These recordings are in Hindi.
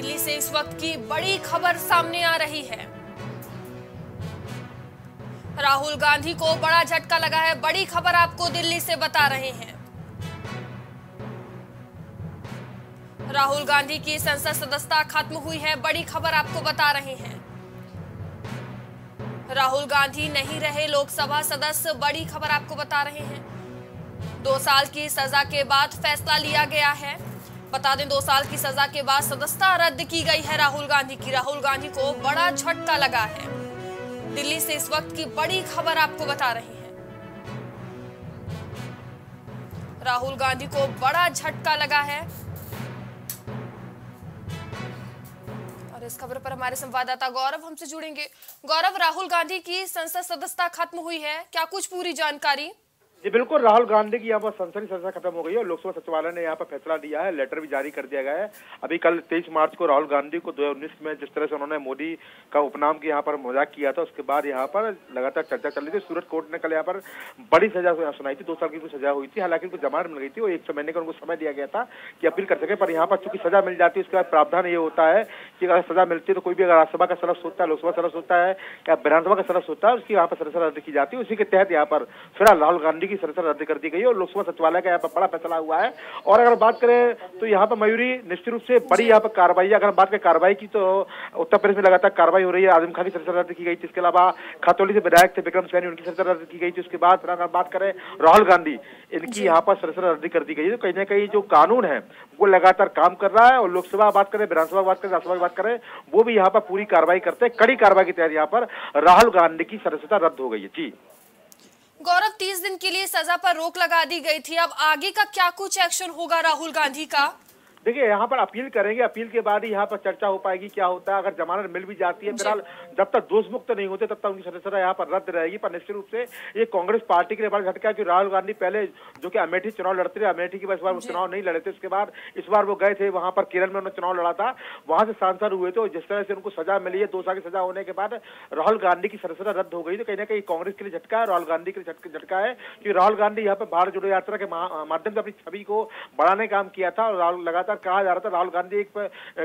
दिल्ली से इस वक्त की बड़ी खबर सामने आ रही है। राहुल गांधी को बड़ा झटका लगा है। बड़ी खबर आपको दिल्ली से बता रहे हैं। राहुल गांधी की संसद सदस्यता खत्म हुई है। बड़ी खबर आपको बता रहे हैं। राहुल गांधी नहीं रहे लोकसभा सदस्य। बड़ी खबर आपको बता रहे हैं। 2 साल की सजा के बाद फैसला लिया गया है। बता दें 2 साल की सजा के बाद सदस्यता रद्द की गई है राहुल गांधी की। राहुल गांधी को बड़ा झटका लगा है। दिल्ली से इस वक्त की बड़ी खबर आपको बता रहे हैं। राहुल गांधी को बड़ा झटका लगा है और इस खबर पर हमारे संवाददाता गौरव हमसे जुड़ेंगे। गौरव, राहुल गांधी की संसद सदस्यता खत्म हुई है, क्या कुछ पूरी जानकारी? जी बिल्कुल, राहुल गांधी की यहाँ पर संसदीय सदस्यता खत्म हो गई है और लोकसभा सचिवालय ने यहाँ पर फैसला दिया है। लेटर भी जारी कर दिया गया है। अभी कल 23 मार्च को राहुल गांधी को 2019 में जिस तरह से उन्होंने मोदी का उपनाम के यहाँ पर मजाक किया था, उसके बाद यहाँ पर लगातार चर्चा चल रही थी। सूरत कोर्ट ने कल यहाँ पर बड़ी सजा सुनाई थी। 2 साल की सजा हुई थी। हालांकि उनको जमानत मिल गई थी और 100 महीने का उनको समय दिया गया था कि अपील कर सके, पर यहाँ पर चूंकि सजा मिल जाती है उसके बाद प्रावधान ये होता है कि अगर सजा मिलती है तो कोई भी अगर राज्यसभा का सदस्य होता है, लोकसभा सदस्य होता है या विधानसभा का सदस्य होता है, उसकी यहाँ पर सदस्यता रद्द की जाती है। उसी के तहत यहाँ पर फिलहाल राहुल गांधी की सदस्यता रद्द कर दी गई और लोकसभा सचिवालय का यहाँ पर बड़ा फैसला हुआ है। और अगर बात करें तो यहाँ पर मयूरी निश्चित रूप से बड़ी यहाँ पर कार्रवाई, अगर बात करें कार्रवाई की तो उत्तर प्रदेश में लगातार कार्रवाई हो रही है। आजम खान की सदस्यता रद्द की गई थी। इसके अलावा खातौली से विधायक थे विक्रम सैनी, उनकी सदस्यता रद्द की गई थी। उसके बाद अगर बात करें राहुल गांधी, इनकी यहाँ पर सदस्यता रद्द कर दी गई है। तो कहीं ना कहीं जो कानून है वो लगातार काम कर रहा है और लोकसभा बात करें, विधानसभा बात करें, राज्यसभा की बात करें, वो भी यहाँ पर पूरी कार्रवाई करते हैं। कड़ी कार्रवाई के तहत यहाँ पर राहुल गांधी की सदस्यता रद्द हो गई है। जी गौरव, 30 दिन के लिए सजा पर रोक लगा दी गई थी, अब आगे का क्या कुछ एक्शन होगा राहुल गांधी का? देखिए यहाँ पर अपील करेंगे, अपील के बाद ही यहाँ पर चर्चा हो पाएगी क्या होता है। अगर जमानत मिल भी जाती है, फिलहाल जब तक दोष मुक्त नहीं होते तब तक उनकी सदस्यता यहाँ पर रद्द रहेगी। पर निश्चित रूप से ये कांग्रेस पार्टी के लिए बड़ा झटका है कि राहुल गांधी पहले जो कि अमेठी चुनाव लड़ते थे, अमेठी की इस बार वो चुनाव नहीं लड़े थे, उसके बाद इस बार वो गए थे वहाँ पर केरल में उन्होंने चुनाव लड़ा था, वहाँ से सांसद हुए थे। जिस तरह से उनको सजा मिली है, 2 साल की सजा होने के बाद राहुल गांधी की सदस्यता रद्द हो गई, तो कहीं ना कहीं कांग्रेस के लिए झटका है, राहुल गांधी के लिए झटका है कि राहुल गांधी यहाँ पर भारत जोड़ो यात्रा के माध्यम से अपनी छवि को बढ़ाने का काम किया था और राहुल लगातार कहा जा रहा था राहुल गांधी एक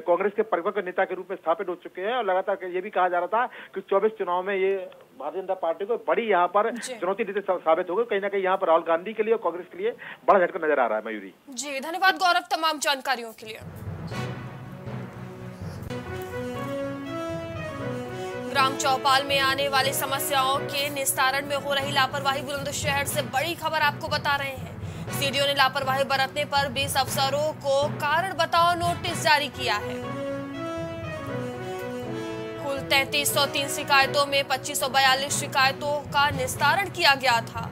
कांग्रेस के परिपक्व नेता के रूप में स्थापित हो चुके हैं और लगातार ये भी कहा जा रहा था कि 24 चुनाव में ये भारतीय जनता पार्टी को बड़ी यहाँ पर चुनौती देते साबित हो गई। कहीं ना कहीं यहाँ पर राहुल गांधी के लिए और कांग्रेस के लिए बड़ा झटका नजर आ रहा है। मयूरी जी, धन्यवाद गौरव तमाम जानकारियों के लिए। ग्राम चौपाल में आने वाली समस्याओं के निस्तारण में हो रही लापरवाही, बुलंदशहर से बड़ी खबर आपको बता रहे हैं। सीडीओ ने लापरवाही बरतने पर 20 अफसरों को कारण बताओ नोटिस जारी किया है। कुल 3303 शिकायतों में 2542 शिकायतों का निस्तारण किया गया था।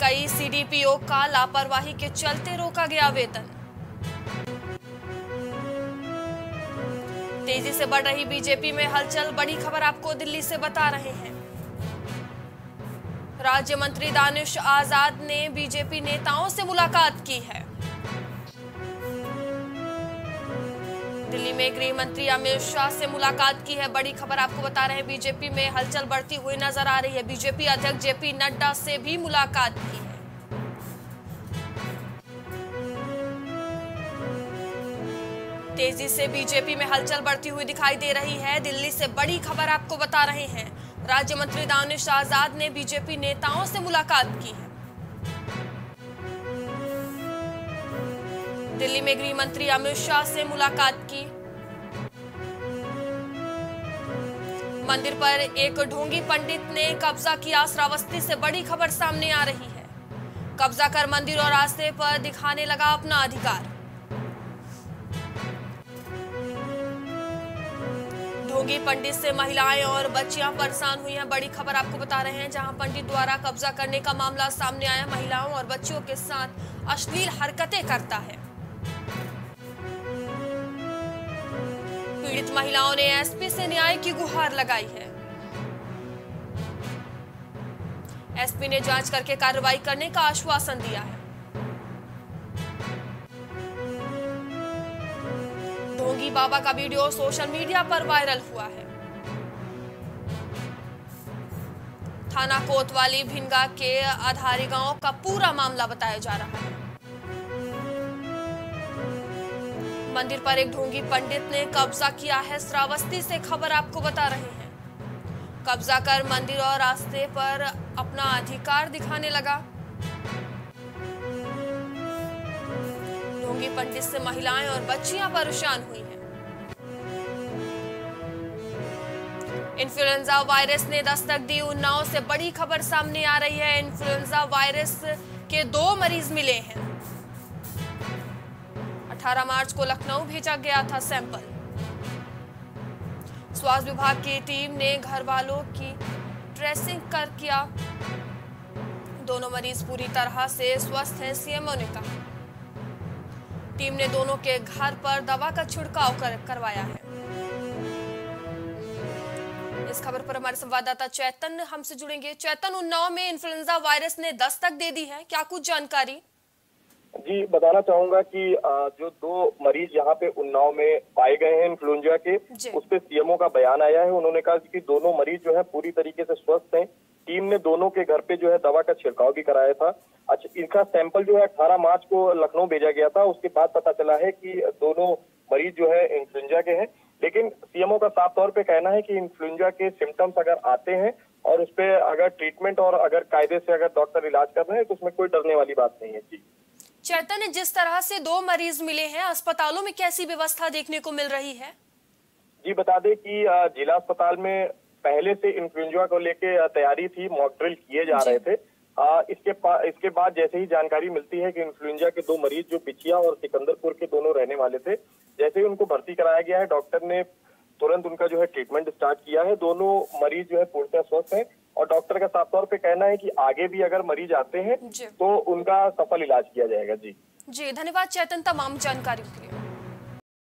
कई सीडीपीओ का लापरवाही के चलते रोका गया वेतन। तेजी से बढ़ रही बीजेपी में हलचल, बड़ी खबर आपको दिल्ली से बता रहे हैं। राज्य मंत्री दानिश आजाद ने बीजेपी नेताओं से मुलाकात की है। दिल्ली में गृह मंत्री अमित शाह से मुलाकात की है। बड़ी खबर आपको बता रहे हैं, बीजेपी में हलचल बढ़ती हुई नजर आ रही है। बीजेपी अध्यक्ष जेपी नड्डा से भी मुलाकात की है। तेजी से बीजेपी में हलचल बढ़ती हुई दिखाई दे रही है। दिल्ली से बड़ी खबर आपको बता रहे हैं। राज्य मंत्री दानिश आजाद ने बीजेपी नेताओं से मुलाकात की है। दिल्ली में गृह मंत्री अमित शाह से मुलाकात की। मंदिर पर एक ढोंगी पंडित ने कब्जा किया। श्रावस्ती से बड़ी खबर सामने आ रही है। कब्जा कर मंदिर और रास्ते पर दिखाने लगा अपना अधिकार। ढोंगी पंडित से महिलाएं और बच्चियां परेशान हुई हैं। बड़ी खबर आपको बता रहे हैं, जहां पंडित द्वारा कब्जा करने का मामला सामने आया। महिलाओं और बच्चियों के साथ अश्लील हरकतें करता है। पीड़ित महिलाओं ने एसपी से न्याय की गुहार लगाई है। एसपी ने जांच करके कार्रवाई करने का आश्वासन दिया है। ढोंगी बाबा का वीडियो सोशल मीडिया पर वायरल हुआ है। थाना कोतवाली भिनगा के आधारी गांव का पूरा मामला बताया जा रहा है। मंदिर पर एक ढोंगी पंडित ने कब्जा किया है। श्रावस्ती से खबर आपको बता रहे हैं। कब्जा कर मंदिर और रास्ते पर अपना अधिकार दिखाने लगा। ढोंगी पंडित से महिलाएं और बच्चियां परेशान हुई हैं। इन्फ्लुएंजा वायरस ने दस्तक दी। उन्नाव से बड़ी खबर सामने आ रही है। इन्फ्लुएंजा वायरस के 2 मरीज मिले हैं। 18 मार्च को लखनऊ भेजा गया था सैंपल। स्वास्थ्य विभाग की टीम ने घर वालों की ट्रेसिंग कर किया। दोनों मरीज पूरी तरह से स्वस्थ हैं, सीएमओ ने कहा। टीम ने दोनों के घर पर दवा का छिड़काव करवाया है। इस खबर पर हमारे संवाददाता चैतन हमसे जुड़ेंगे। चैतन, उन्नाव में इन्फ्लुएंजा वायरस ने दस्तक दे दी है, क्या कुछ जानकारी? जी, बताना चाहूंगा कि जो 2 मरीज यहाँ पे उन्नाव में पाए गए हैं इन्फ्लुएंजा के, उस पे सीएमओ का बयान आया है। उन्होंने कहा कि दोनों मरीज जो है पूरी तरीके से स्वस्थ हैं। टीम ने दोनों के घर पे जो है दवा का छिड़काव भी कराया था। अच्छा, इनका सैंपल जो है 18 मार्च को लखनऊ भेजा गया था। उसके बाद पता चला है कि दोनों मरीज जो है इन्फ्लुएंजा के हैं। लेकिन सीएमओ का साफ तौर पर कहना है कि इन्फ्लुएंजा के सिम्टम्स अगर आते हैं और उस पर अगर ट्रीटमेंट और अगर कायदे से अगर डॉक्टर इलाज कर रहे हैं तो उसमें कोई डरने वाली बात नहीं है। जी चैतन्य, जिस तरह से 2 मरीज मिले हैं, अस्पतालों में कैसी व्यवस्था देखने को मिल रही है? जी, बता दें कि जिला अस्पताल में पहले से इन्फ्लुएंजा को लेके तैयारी थी, मॉक ड्रिल किए जा रहे थे। इसके बाद जैसे ही जानकारी मिलती है कि इन्फ्लुएंजा के 2 मरीज जो बिचिया और सिकंदरपुर के दोनों रहने वाले थे, जैसे ही उनको भर्ती कराया गया है, डॉक्टर ने तुरंत उनका जो है ट्रीटमेंट स्टार्ट किया है। दोनों मरीज जो है पूर्णतः स्वस्थ है और डॉक्टर का साफ तौर पे कहना है कि आगे भी अगर मरीज आते हैं तो उनका सफल इलाज किया जाएगा। जी, धन्यवाद चेतन तमाम जानकारी के लिए।